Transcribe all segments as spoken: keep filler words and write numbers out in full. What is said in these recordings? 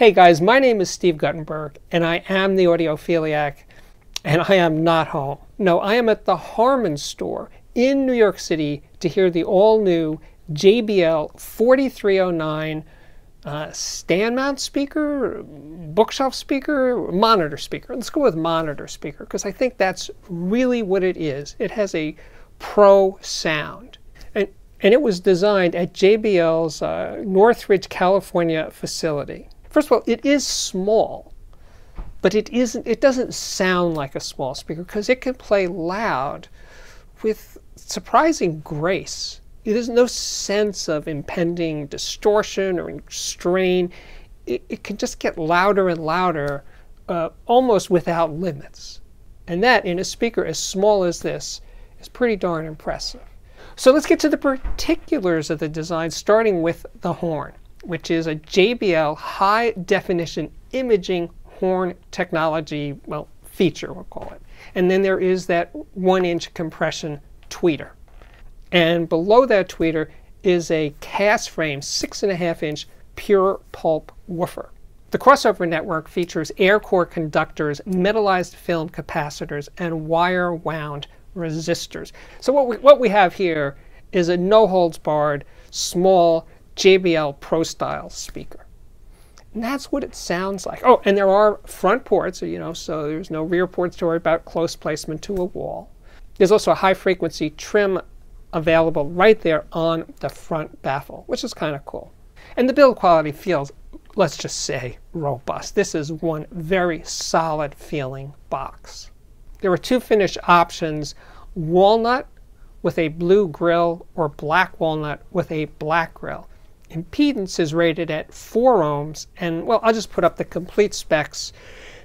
Hey guys, my name is Steve Guttenberg, and I am the Audiophiliac, and I am not home. No, I am at the Harman store in New York City to hear the all-new J B L forty-three oh nine uh, stand mount speaker, bookshelf speaker, monitor speaker. Let's go with monitor speaker, because I think that's really what it is. It has a pro sound. And, and it was designed at J B L's uh, Northridge, California facility. First of all, it is small, but it isn't, it doesn't sound like a small speaker because it can play loud with surprising grace. There's no sense of impending distortion or strain. It, it can just get louder and louder uh, almost without limits. And that, in a speaker as small as this, is pretty darn impressive. So let's get to the particulars of the design, starting with the horn, which is a J B L high-definition imaging horn technology, well, feature, we'll call it. And then there is that one-inch compression tweeter. And below that tweeter is a cast frame six and a half inch pure pulp woofer. The crossover network features air core conductors, metallized film capacitors, and wire wound resistors. So what we, what we have here is a no-holds-barred, small J B L Pro-style speaker. And that's what it sounds like. Oh, and there are front ports, you know, so there's no rear ports to worry about close placement to a wall. There's also a high-frequency trim available right there on the front baffle, which is kind of cool. And the build quality feels, let's just say, robust. This is one very solid feeling box. There are two finish options, walnut with a blue grill or black walnut with a black grill. Impedance is rated at four ohms, and well, I'll just put up the complete specs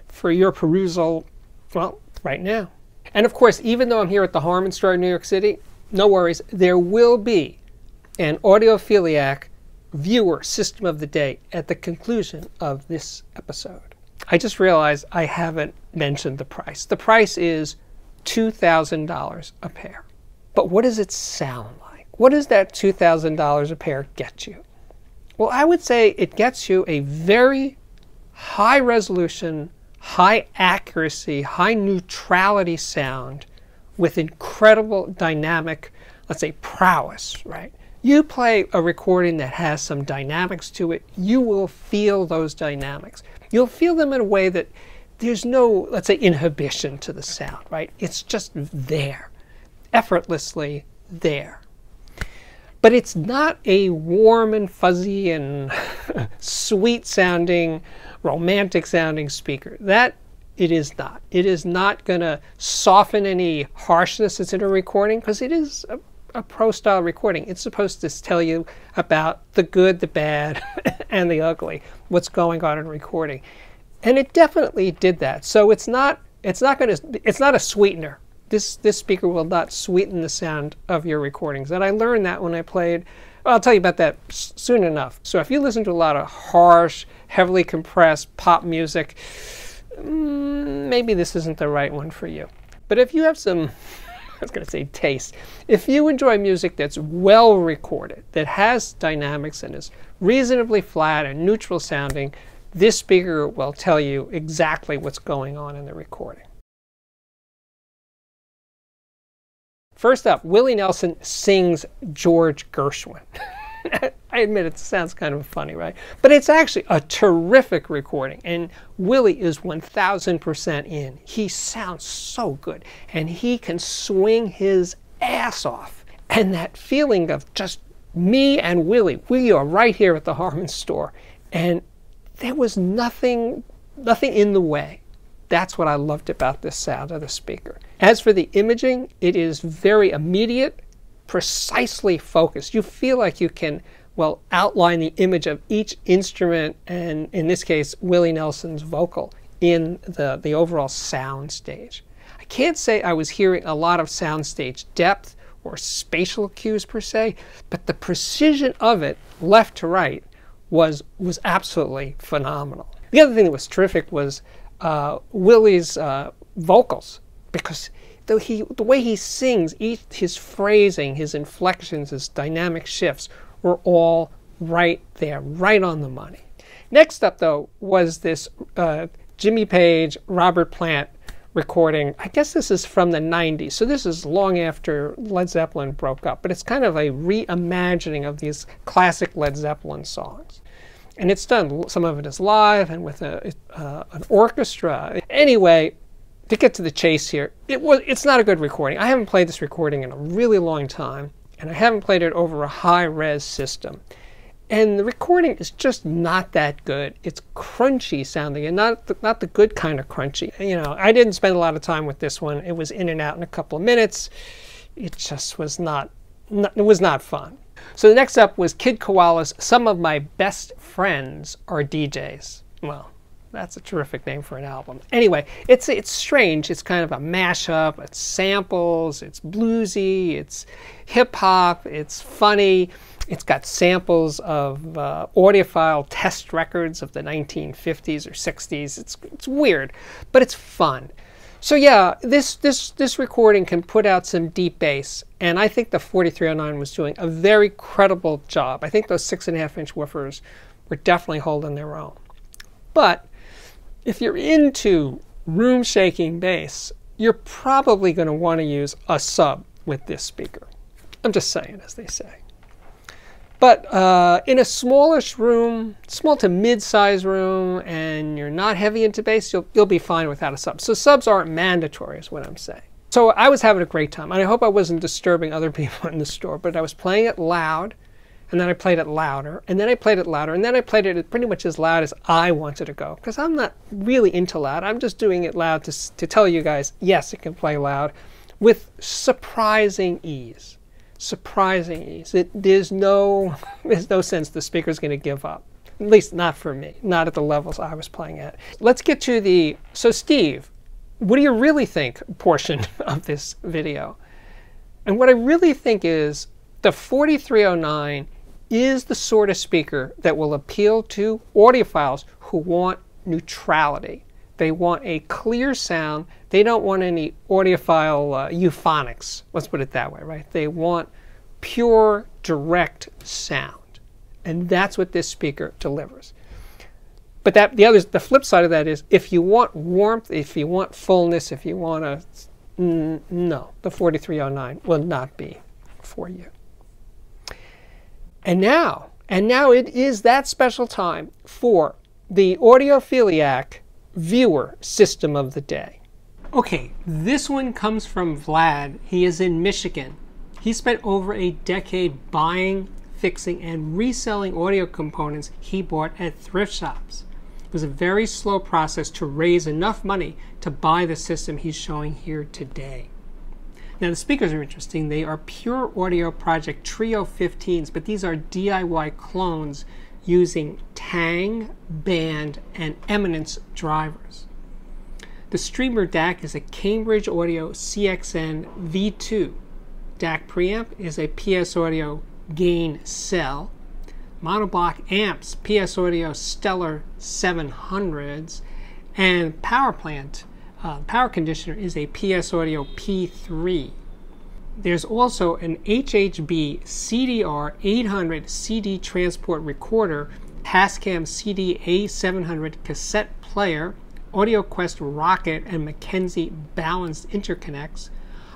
for your perusal, well, right now. And of course, even though I'm here at the Harman store in New York City, no worries, there will be an Audiophiliac viewer system of the day at the conclusion of this episode. I just realized I haven't mentioned the price. The price is two thousand dollars a pair. But what does it sound like? What does that two thousand dollars a pair get you? Well, I would say it gets you a very high resolution, high accuracy, high neutrality sound with incredible dynamic, let's say, prowess, right? You play a recording that has some dynamics to it, you will feel those dynamics. You'll feel them in a way that there's no, let's say, inhibition to the sound, right? It's just there, effortlessly there. But it's not a warm and fuzzy and sweet sounding, romantic sounding speaker. That it is not. It is not going to soften any harshness that's in a recording, because it is a, a pro-style recording. It's supposed to tell you about the good, the bad, and the ugly, what's going on in recording. And it definitely did that. So it's not, it's not going to, it's not a sweetener. This, this speaker will not sweeten the sound of your recordings. And I learned that when I played, I'll tell you about that soon enough. So if you listen to a lot of harsh, heavily compressed pop music, maybe this isn't the right one for you. But if you have some, I was going to say taste, if you enjoy music that's well recorded, that has dynamics and is reasonably flat and neutral sounding, this speaker will tell you exactly what's going on in the recording. First up, Willie Nelson sings George Gershwin. I admit it sounds kind of funny, right? But it's actually a terrific recording, and Willie is one thousand percent in. He sounds so good, and he can swing his ass off. And that feeling of just me and Willie, we are right here at the Harman store, and there was nothing, nothing in the way. That's what I loved about this sound of the speaker. As for the imaging, it is very immediate, precisely focused. You feel like you can, well, outline the image of each instrument, and in this case, Willie Nelson's vocal, in the, the overall sound stage. I can't say I was hearing a lot of sound stage depth or spatial cues per se, but the precision of it, left to right, was, was absolutely phenomenal. The other thing that was terrific was Uh, Willie's uh, vocals, because the, he, the way he sings, each, his phrasing, his inflections, his dynamic shifts were all right there, right on the money. Next up, though, was this uh, Jimmy Page, Robert Plant recording. I guess this is from the nineties, so this is long after Led Zeppelin broke up, but it's kind of a reimagining of these classic Led Zeppelin songs. And it's done, some of it is live and with a, uh, an orchestra. Anyway, to get to the chase here, it was, it's not a good recording. I haven't played this recording in a really long time, and I haven't played it over a high-res system. And the recording is just not that good. It's crunchy sounding, and not the, not the good kind of crunchy. You know, I didn't spend a lot of time with this one. It was in and out in a couple of minutes. It just was not, not it was not fun. So the next up was Kid Koala's Some of My Best Friends Are D Js. Well, that's a terrific name for an album. Anyway, it's it's strange. It's kind of a mashup. It's samples. It's bluesy. It's hip hop. It's funny. It's got samples of uh, audiophile test records of the nineteen fifties or sixties. It's it's weird, but it's fun. So yeah, this this this recording can put out some deep bass, and I think the forty-three oh nine was doing a very credible job. I think those six and a half inch woofers were definitely holding their own. But if you're into room shaking bass, you're probably going to want to use a sub with this speaker. I'm just saying, as they say. But uh, in a smallish room, small to mid-size room, and you're not heavy into bass, you'll, you'll be fine without a sub. So subs aren't mandatory is what I'm saying. So I was having a great time, and I hope I wasn't disturbing other people in the store, but I was playing it loud, and then I played it louder, and then I played it louder, and then I played it pretty much as loud as I wanted to go, because I'm not really into loud. I'm just doing it loud to, to tell you guys, yes, it can play loud with surprising ease. Surprising ease. It, there's no there's no sense the speaker's going to give up. At least not for me. Not at the levels I was playing at. Let's get to the, so Steve, what do you really think portion of this video? And what I really think is the forty-three oh nine is the sort of speaker that will appeal to audiophiles who want neutrality. They want a clear sound. They don't want any audiophile uh, euphonics. Let's put it that way, right? They want pure, direct sound. And that's what this speaker delivers. But that, the other, the flip side of that is, if you want warmth, if you want fullness, if you want to, mm, no, the forty-three oh nine will not be for you. And now, and now it is that special time for the Audiophiliac viewer system of the day. Okay, this one comes from Vlad. He is in Michigan. He spent over a decade buying, fixing, and reselling audio components he bought at thrift shops. It was a very slow process to raise enough money to buy the system he's showing here today. Now, the speakers are interesting. They are Pure Audio Project Trio fifteens, but these are D I Y clones using Tang, Band, and Eminence drivers. The streamer D A C is a Cambridge Audio C X N V two. D A C preamp is a P S Audio gain cell. Monoblock amps, P S Audio Stellar seven hundreds. And power plant, uh, power conditioner is a P S Audio P three. There's also an H H B C D R eight hundred C D transport recorder, Tascam C D A seven hundred cassette player, AudioQuest Rocket and McKenzie balanced interconnects,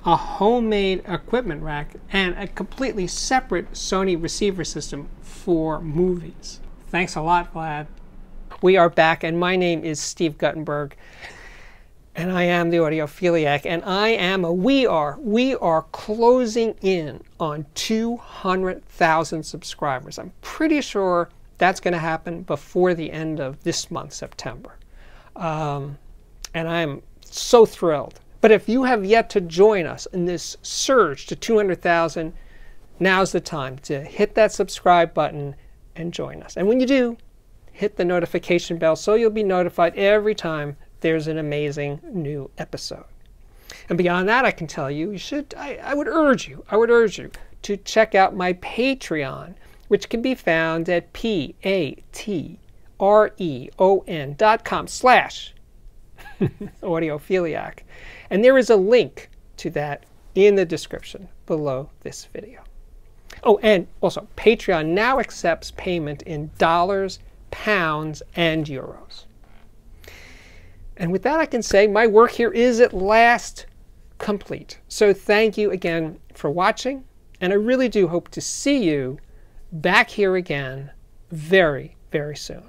a homemade equipment rack, and a completely separate Sony receiver system for movies. Thanks a lot, Vlad. We are back, and my name is Steve Guttenberg. And I am the Audiophiliac, and I am a we are. We are closing in on two hundred thousand subscribers. I'm pretty sure that's going to happen before the end of this month, September. Um, and I'm so thrilled. But if you have yet to join us in this surge to two hundred thousand, now's the time to hit that subscribe button and join us. And when you do, hit the notification bell so you'll be notified every time there's an amazing new episode. And beyond that, I can tell you, you should, I, I would urge you, I would urge you to check out my Patreon, which can be found at patreon.com slash audiophiliac. And there is a link to that in the description below this video. Oh, and also, Patreon now accepts payment in dollars, pounds and euros. And with that, I can say my work here is at last complete. So thank you again for watching, and I really do hope to see you back here again very, very soon.